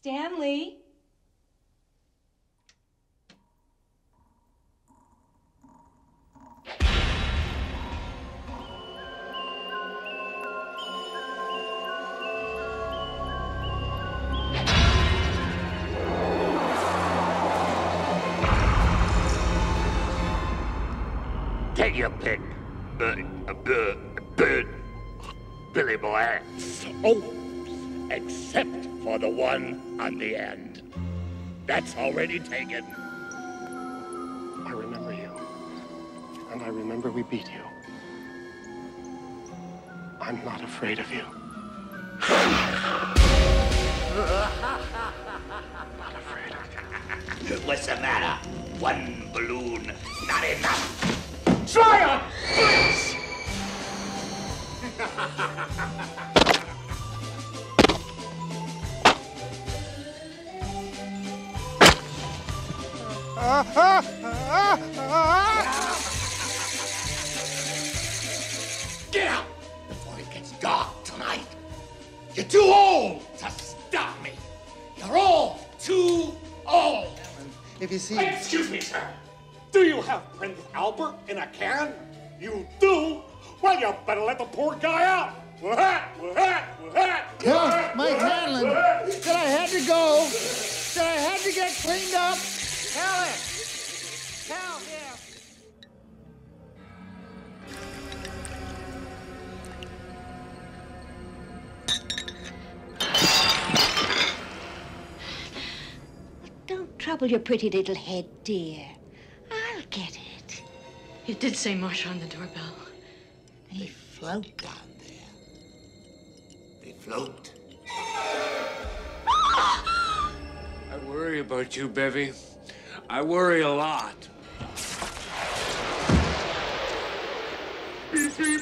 Stanley? Take your pick, Billy Boy. Oh, except for the one on the end. That's already taken. I remember you, and I remember we beat you. I'm not afraid of you. Not afraid of you. What's the matter? One balloon, not enough. Try it! Get out before it gets dark tonight. You're too old to stop me. You're all too old. If you see... Excuse me, sir. Do you have Prince Albert in a can? You do? Well, you better let the poor guy out. Mike Hanlon, that I had to go, that I had to get cleaned up. Tell it. Tell him. Well, don't trouble your pretty little head, dear. Get it. You did say Marsha on the doorbell. They float down there. They float. I worry about you, Bevvy. I worry a lot. Beep, beep.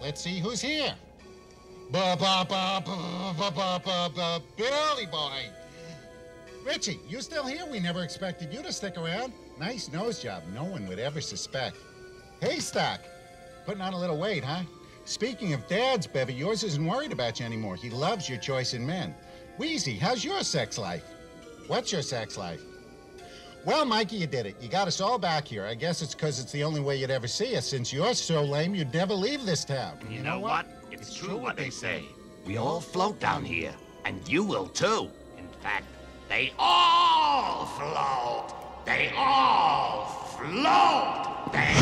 Let's see who's here. Billy Boy. Richie, you still here? We never expected you to stick around. Nice nose job. No one would ever suspect. Haystack, putting on a little weight, huh? Speaking of dads, Bevvy, yours isn't worried about you anymore. He loves your choice in men. Wheezy, how's your sex life? What's your sex life? Well, Mikey, you did it. You got us all back here. I guess it's because it's the only way you'd ever see us. Since you're so lame, you'd never leave this town. You know what? It's true what they say. We all float down here, and you will too. In fact, they all float. They all float. They...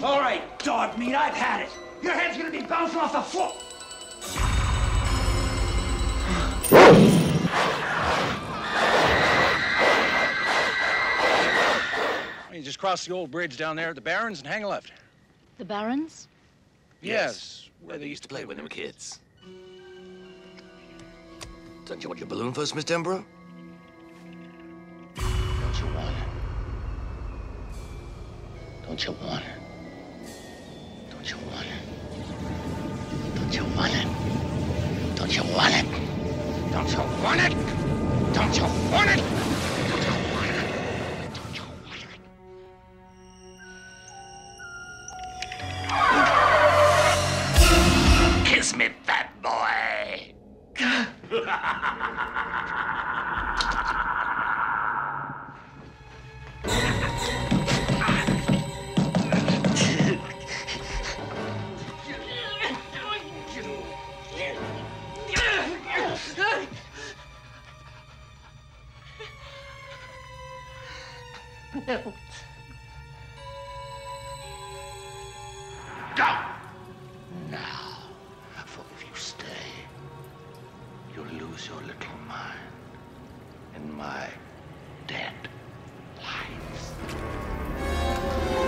All right, dog meat, I've had it. Your head's gonna be bouncing off the floor. You just cross the old bridge down there at the Barrens and hang left. The Barrens? Yes. Where they used to play when they were kids. Don't you want your balloon first, Miss Denborough? Don't you want her? Don't you want her? Don't you want her? Don't you want it? Don't you want it? Don't you want it? Don't you want it? Don't you want it? Kiss me, fat boy. No. lose your little mind in my dead life.